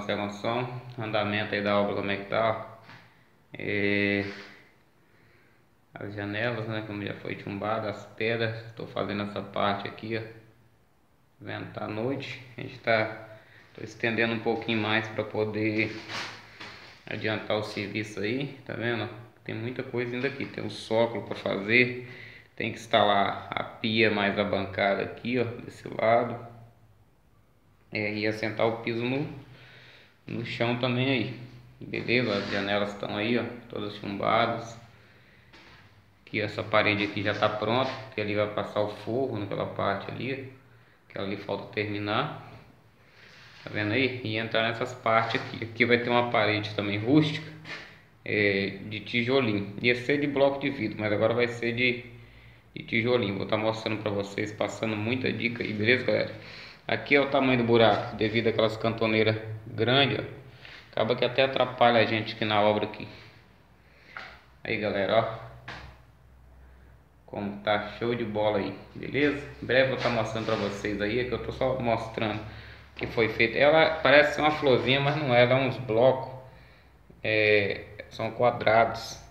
nossa construção, andamento aí da obra, como é que tá, e as janelas, né, como já foi chumbada, as pedras. Estou fazendo essa parte aqui, ó, vendo, tá à noite, a gente tá estendendo um pouquinho mais para poder adiantar o serviço aí, tá vendo? Tem muita coisa ainda aqui, tem um sóculo para fazer, tem que instalar a pia mais a bancada aqui, ó, desse lado, e assentar o piso no chão também aí, beleza? As janelas estão aí, ó, todas chumbadas. Aqui essa parede aqui já tá pronta, porque ali vai passar o forro naquela parte ali, que ali falta terminar. Tá vendo aí? E entrar nessas partes aqui. Aqui vai ter uma parede também rústica, de tijolinho. Ia ser de bloco de vidro, mas agora vai ser de tijolinho. Vou estar mostrando para vocês, passando muita dica aí, beleza, galera? Aqui é o tamanho do buraco, devido àquelas cantoneiras grandes, ó. Acaba que até atrapalha a gente aqui na obra aqui. Aí, galera, ó, como tá show de bola aí, beleza? Em breve vou estar mostrando para vocês aí, que eu tô só mostrando que foi feita. Ela parece ser uma florzinha, mas não é, ela é uns blocos, são quadrados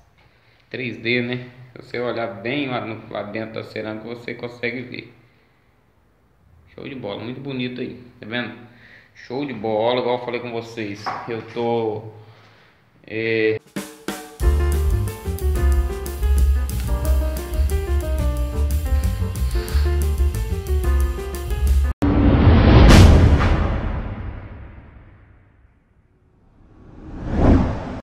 3D, né? Se você olhar bem lá dentro da cerâmica, você consegue ver. Show de bola, muito bonito aí, tá vendo? Show de bola, igual eu falei com vocês, eu tô